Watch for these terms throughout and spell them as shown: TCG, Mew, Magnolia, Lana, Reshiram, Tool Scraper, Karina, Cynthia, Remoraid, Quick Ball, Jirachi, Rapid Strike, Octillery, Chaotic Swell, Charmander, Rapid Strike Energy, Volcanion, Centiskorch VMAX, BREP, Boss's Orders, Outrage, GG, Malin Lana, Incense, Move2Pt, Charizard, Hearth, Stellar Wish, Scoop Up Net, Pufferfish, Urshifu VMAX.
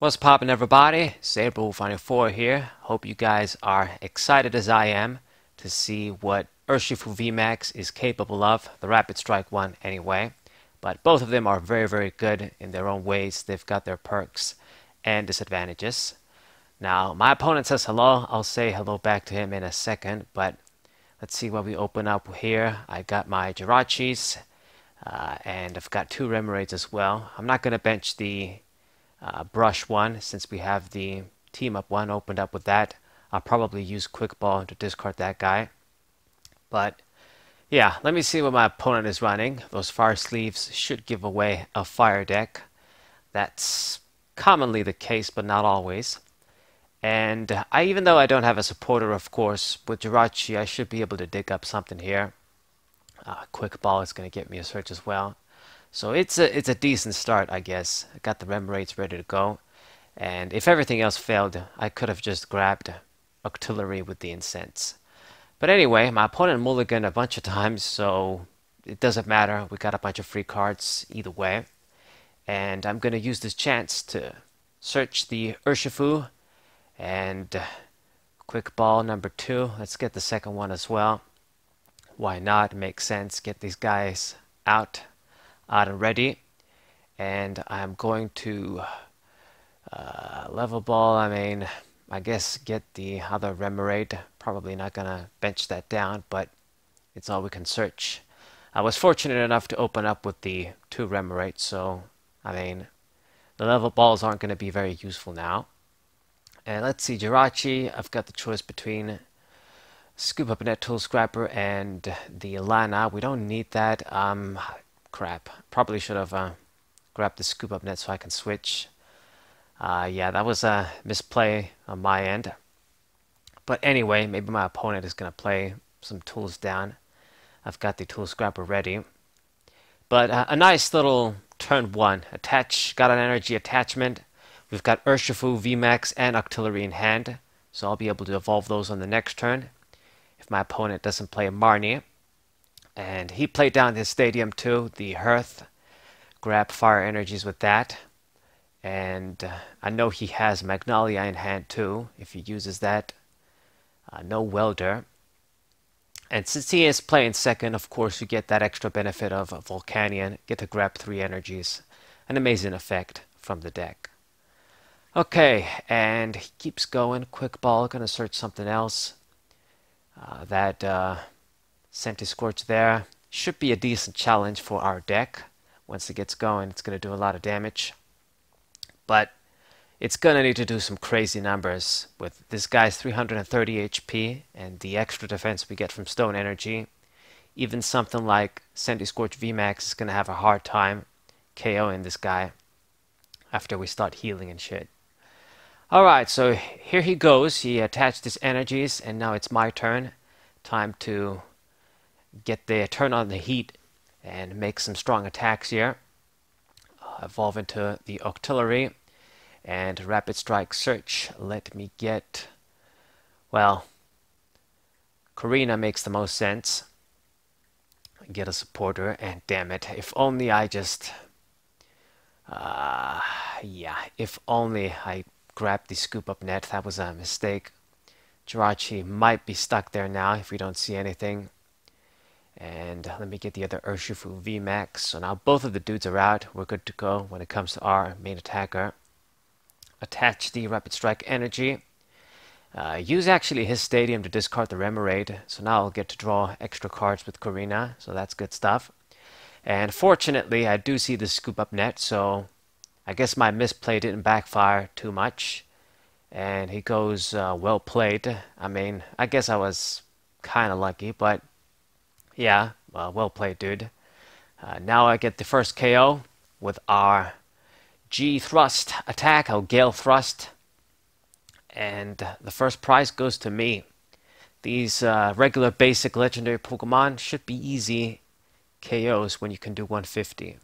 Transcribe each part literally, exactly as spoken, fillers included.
What's poppin', everybody? SaberWolf ninety-four here. Hope you guys are excited as I am to see what Urshifu V MAX is capable of, the Rapid Strike one anyway. But both of them are very, very good in their own ways. They've got their perks and disadvantages. Now, my opponent says hello. I'll say hello back to him in a second, but let's see what we open up here. I got my Jirachis, uh, and I've got two Remoraids as well. I'm not going to bench the Uh, brush one, since we have the team up one opened up with that. I'll probably use Quick Ball to discard that guy. But yeah, let me see what my opponent is running. Those fire sleeves should give away a fire deck. That's commonly the case, but not always. And I, even though I don't have a supporter, of course, with Jirachi, I should be able to dig up something here. Uh, quick Ball is going to get me a search as well. So it's a it's a decent start, I guess. I got the Remoraids ready to go, and if everything else failed, I could have just grabbed Octillery with the Incense. But anyway, my opponent mulliganed a bunch of times, so it doesn't matter. We got a bunch of free cards either way, and I'm gonna use this chance to search the Urshifu and uh, Quick Ball number two. Let's get the second one as well. Why not? Makes sense. Get these guys out. out and ready, and I'm going to uh, level ball. I mean, I guess get the other Remoraid. Probably not gonna bench that down, but it's all we can search. I was fortunate enough to open up with the two Remoraids, so I mean, the level balls aren't gonna be very useful now. And let's see, Jirachi. I've got the choice between Scoop Up Net, Tool Scraper, and the Lana. We don't need that. Um. Crap. Probably should have uh, grabbed the Scoop Up Net so I can switch. Uh, yeah, that was a misplay on my end. But anyway, maybe my opponent is going to play some tools down. I've got the Tool Scraper ready. But uh, a nice little turn one. Attach. Got an energy attachment. We've got Urshifu, V MAX, and Octillery in hand. So I'll be able to evolve those on the next turn if my opponent doesn't play Marnie. And he played down his stadium too, the Hearth. Grab fire energies with that. And uh, I know he has Magnolia in hand too, if he uses that. Uh, no Welder. And since he is playing second, of course, you get that extra benefit of Volcanion. Get to grab three energies. An amazing effect from the deck. Okay, and he keeps going. Quick Ball, gonna search something else. Uh, that... Uh, Centiskorch there. Should be a decent challenge for our deck. Once it gets going, it's going to do a lot of damage. But it's going to need to do some crazy numbers with this guy's three hundred thirty H P and the extra defense we get from Stone Energy. Even something like Centiskorch V MAX is going to have a hard time KOing this guy after we start healing and shit. Alright, so here he goes. He attached his energies, and now it's my turn. Time to get the turn on the heat and make some strong attacks here. Uh, evolve into the Octillery and Rapid Strike Search. Let me get, well, Karina makes the most sense. Get a supporter, and damn it, if only I just, uh, yeah, if only I grabbed the Scoop Up Net. That was a mistake. Jirachi might be stuck there now if we don't see anything. And let me get the other Urshifu V MAX. So now both of the dudes are out. We're good to go when it comes to our main attacker. Attach the Rapid Strike Energy. Uh, use actually his stadium to discard the Remoraid. So now I'll get to draw extra cards with Karina. So that's good stuff. And fortunately, I do see the Scoop Up Net. So I guess my misplay didn't backfire too much. And he goes, uh, well played. I mean, I guess I was kind of lucky, but... yeah, well, well played, dude. Uh, now I get the first K O with our G Thrust attack, our Gale Thrust. And the first prize goes to me. These uh, regular, basic, legendary Pokemon should be easy K Os when you can do one fifty.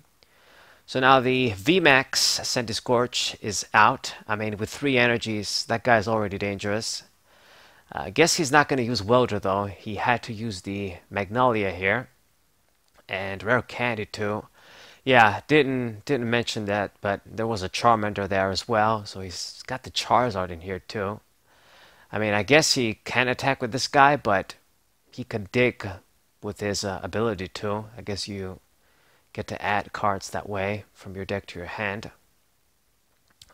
So now the V MAX Centiskorch is out. I mean, with three energies, that guy's already dangerous. Uh, I guess he's not going to use Welder, though. He had to use the Magnolia here. And Rare Candy, too. Yeah, didn't didn't mention that, but there was a Charmander there as well, so he's got the Charizard in here too. I mean, I guess he can attack with this guy, but he can dig with his uh, ability too. I guess you get to add cards that way from your deck to your hand.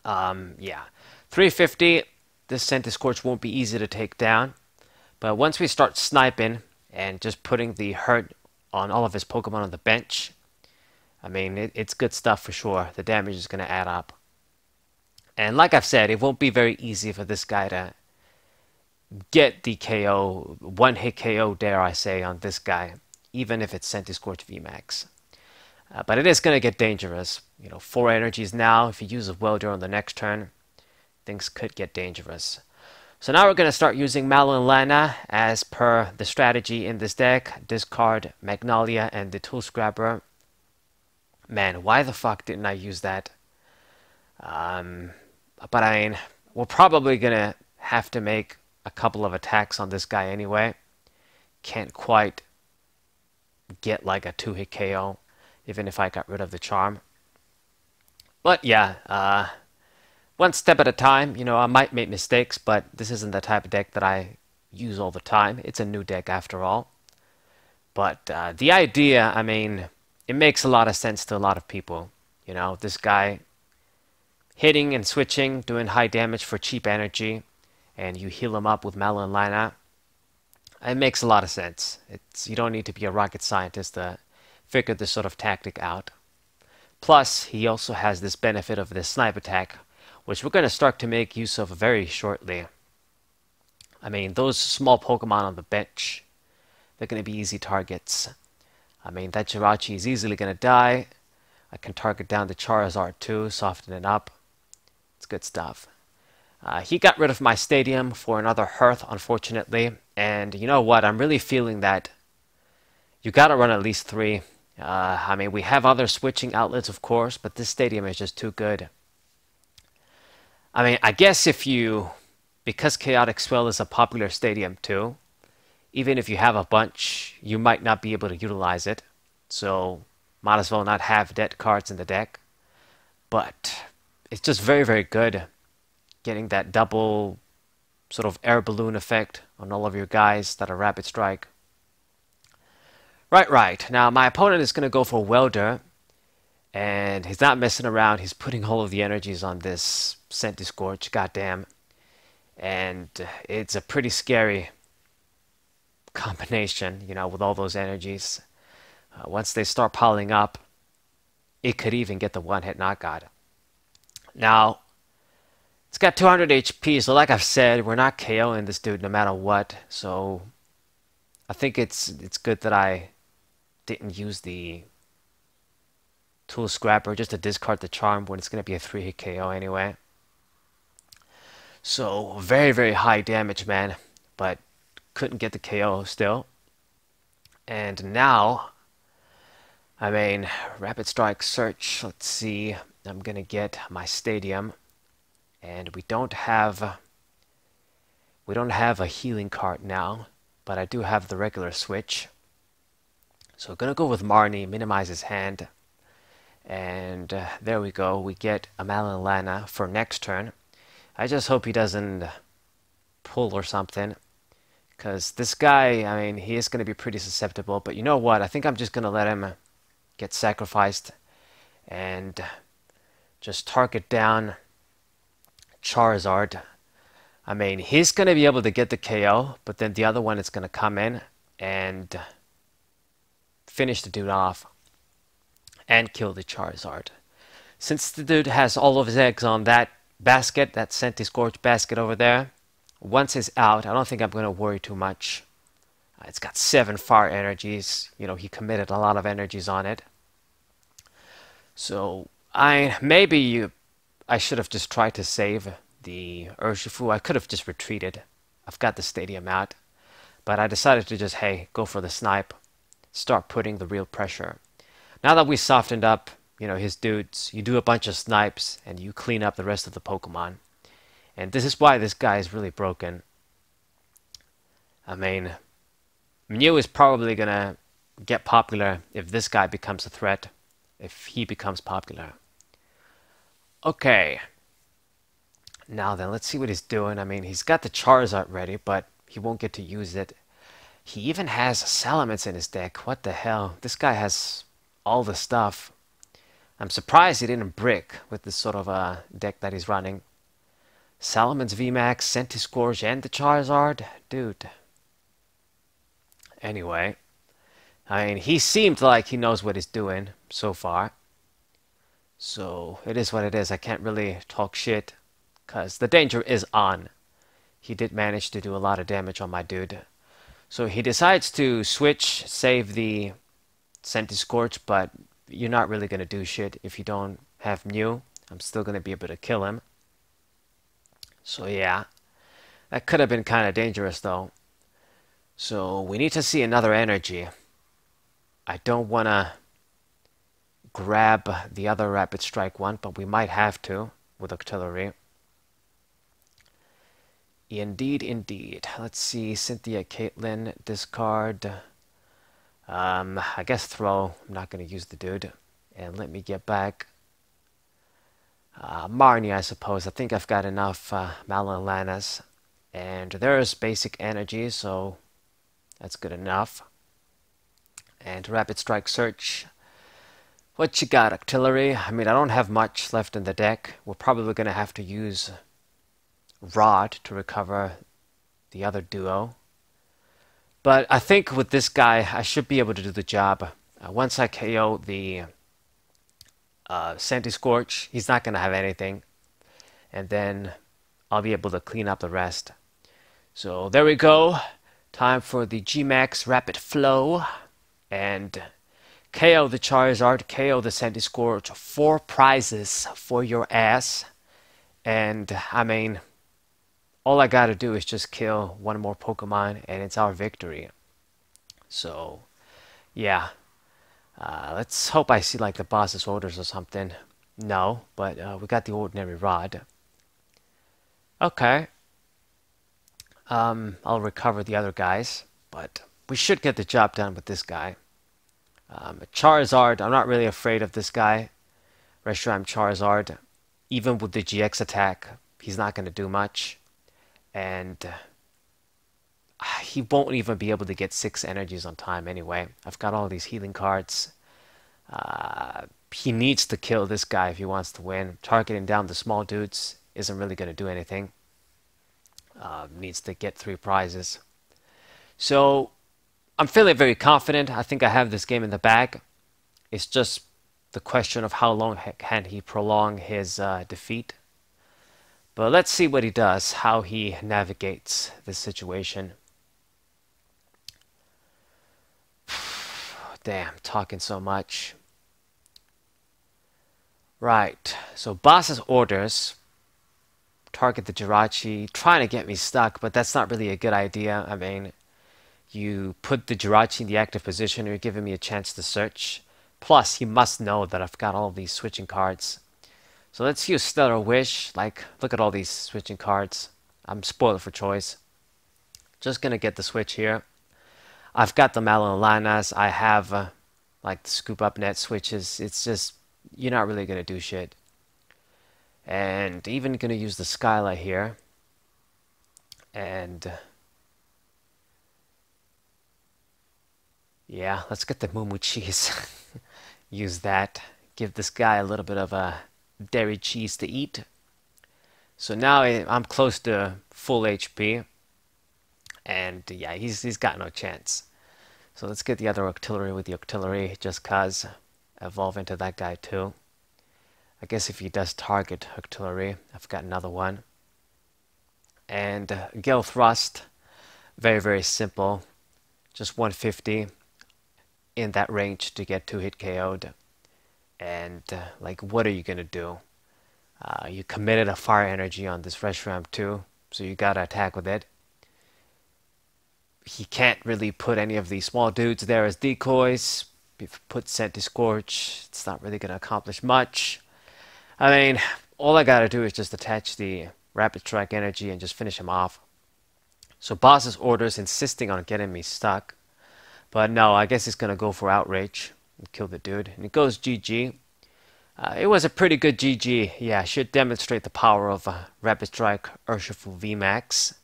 Um, yeah, three fifty. This Centiskorch won't be easy to take down, but once we start sniping and just putting the hurt on all of his Pokemon on the bench, I mean, it, it's good stuff for sure. The damage is going to add up. And like I've said, it won't be very easy for this guy to get the K O, one-hit K O, dare I say, on this guy, even if it's Centiskorch V MAX. Uh, but it is going to get dangerous. You know, four energies now. If you use a Welder on the next turn, things could get dangerous. So now we're going to start using Malin Lana as per the strategy in this deck. Discard Magnolia and the Tool Scraper. Man, why the fuck didn't I use that? Um, but I mean, we're probably going to have to make a couple of attacks on this guy anyway. Can't quite get like a two-hit K O, even if I got rid of the charm. But yeah, uh, one step at a time. You know, I might make mistakes, but this isn't the type of deck that I use all the time. It's a new deck after all. But uh, the idea, I mean, it makes a lot of sense to a lot of people. You know, this guy hitting and switching, doing high damage for cheap energy, and you heal him up with Malin Lana. It makes a lot of sense. It's, you don't need to be a rocket scientist to figure this sort of tactic out. Plus, he also has this benefit of this snipe attack, which we're going to start to make use of very shortly. I mean, those small Pokemon on the bench, they're going to be easy targets. I mean, that Jirachi is easily going to die. I can target down the Charizard too, soften it up. It's good stuff. Uh, he got rid of my stadium for another Hearth, unfortunately. And you know what? I'm really feeling that you got to run at least three. Uh, I mean, we have other switching outlets, of course, but this stadium is just too good. I mean, I guess if you... because Chaotic Swell is a popular stadium too, even if you have a bunch, you might not be able to utilize it. So, might as well not have dead cards in the deck. But it's just very, very good. Getting that double sort of air balloon effect on all of your guys that are Rapid Strike. Right, right. Now, my opponent is going to go for Welder. And he's not messing around. He's putting all of the energies on this Centiskorch. Goddamn. And it's a pretty scary combination, you know, with all those energies. Uh, once they start piling up, it could even get the one-hit knockout. Now, it's got two hundred H P, so like I've said, we're not KOing this dude no matter what. So, I think it's it's good that I didn't use the Tool Scrapper just to discard the Charm when it's going to be a three-hit K O anyway. So, very, very high damage, man. But couldn't get the K O still. And now, I mean, Rapid Strike search. Let's see. I'm going to get my stadium. And we don't have... We don't have a healing card now. But I do have the regular switch. So I'm going to go with Marnie. Minimize his hand. And uh, there we go. We get a Malin Lana for next turn. I just hope he doesn't pull or something. Because this guy, I mean, he is going to be pretty susceptible. But you know what? I think I'm just going to let him get sacrificed and just target down Charizard. I mean, he's going to be able to get the K O, but then the other one is going to come in and finish the dude off and kill the Charizard. Since the dude has all of his eggs on that basket, that Centiskorch basket over there, once it's out, I don't think I'm going to worry too much. Uh, it's got seven fire energies. You know, he committed a lot of energies on it. So, I maybe you, I should have just tried to save the Urshifu. I could have just retreated. I've got the stadium out. But I decided to just, hey, go for the snipe. Start putting the real pressure. Now that we softened up, you know, his dudes, you do a bunch of snipes and you clean up the rest of the Pokemon. And this is why this guy is really broken. I mean, Mew is probably going to get popular if this guy becomes a threat. if he becomes popular. Okay. Now then, let's see what he's doing. I mean, he's got the Charizard ready, but he won't get to use it. He even has Salamence in his deck. What the hell? This guy has all the stuff. I'm surprised he didn't brick with this sort of uh, deck that he's running. Salamence V MAX, Centiskorch, and the Charizard? Dude. Anyway. I mean, he seemed like he knows what he's doing so far. So, it is what it is. I can't really talk shit, because the danger is on. He did manage to do a lot of damage on my dude. So he decides to switch, save the Centiskorch, but you're not really going to do shit if you don't have Mew. I'm still going to be able to kill him. So yeah, that could have been kind of dangerous though. So we need to see another energy. I don't want to grab the other Rapid Strike one, but we might have to with Octillery. Indeed, indeed. Let's see. Cynthia, Caitlyn, discard. Um, I guess throw. I'm not going to use the dude. And let me get back. Uh, Marnie, I suppose. I think I've got enough uh, Malin Lanas. And there's basic energy, so that's good enough. And Rapid Strike Search. What you got, Octillery? I mean, I don't have much left in the deck. We're probably going to have to use Rod to recover the other duo, but I think with this guy I should be able to do the job. Uh, once I K O the uh, Centiskorch, he's not going to have anything, and then I'll be able to clean up the rest. So there we go, time for the G MAX Rapid Flow, and K O the Charizard, K O the Centiskorch, four prizes for your ass. And I mean, all I gotta do is just kill one more Pokemon and it's our victory. So yeah, uh, let's hope I see like the Boss's Orders or something. No, but uh, we got the Ordinary Rod. Okay, um, I'll recover the other guys, but we should get the job done with this guy. um, Charizard, I'm not really afraid of this guy. Reshiram Charizard, even with the G X attack, he's not going to do much. And uh, he won't even be able to get six energies on time anyway. I've got all these healing cards. Uh, he needs to kill this guy if he wants to win. Targeting down the small dudes isn't really going to do anything. Uh, needs to get three prizes. So I'm feeling very confident. I think I have this game in the bag. It's just the question of how long can he prolong his uh, defeat. But let's see what he does, how he navigates this situation. Damn, talking so much. Right, so Boss's Orders. Target the Jirachi, trying to get me stuck, but that's not really a good idea. I mean, you put the Jirachi in the active position, you're giving me a chance to search. Plus, he must know that I've got all these switching cards. So let's use Stellar Wish. Like, look at all these switching cards. I'm spoiled for choice. Just gonna get the switch here. I've got the Malin Lanas. I have, uh, like, the Scoop Up Net switches. It's just, you're not really gonna do shit. And even gonna use the Skyla here. And yeah, let's get the Moomoo Cheese. Use that. Give this guy a little bit of a dairy cheese to eat. So now I'm close to full H P. And yeah, he's he's got no chance. So let's get the other Octillery with the Octillery, just cause. Evolve into that guy too. I guess if he does target Octillery, I've got another one. And uh, Gale Thrust. Very, very simple. Just one fifty. In that range to get two hit K O'd. And uh, like, what are you gonna do? Uh, you committed a fire energy on this Reshiram too, so you gotta attack with it. He can't really put any of these small dudes there as decoys. If you put Centiskorch, it's not really gonna accomplish much. I mean, all I gotta do is just attach the Rapid Strike Energy and just finish him off. So Boss's Orders insisting on getting me stuck. But no, I guess he's going to go for Outrage, and kill the dude. And it goes G G. Uh, it was a pretty good G G. Yeah, should demonstrate the power of uh, Rapid Strike Urshifu V MAX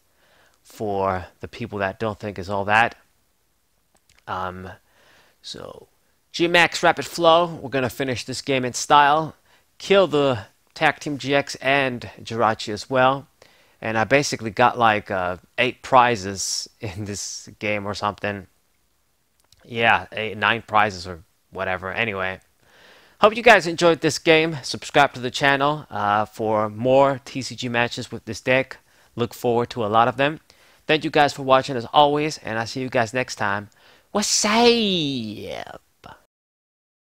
for the people that don't think is all that. Um, so, G MAX Rapid Flow. We're going to finish this game in style. Kill the Tag Team G X and Jirachi as well. And I basically got like uh, eight prizes in this game or something. Yeah, eight, nine prizes or whatever. Anyway, hope you guys enjoyed this game. Subscribe to the channel uh, for more T C G matches with this deck. Look forward to a lot of them. Thank you guys for watching as always, and I'll see you guys next time. What's up?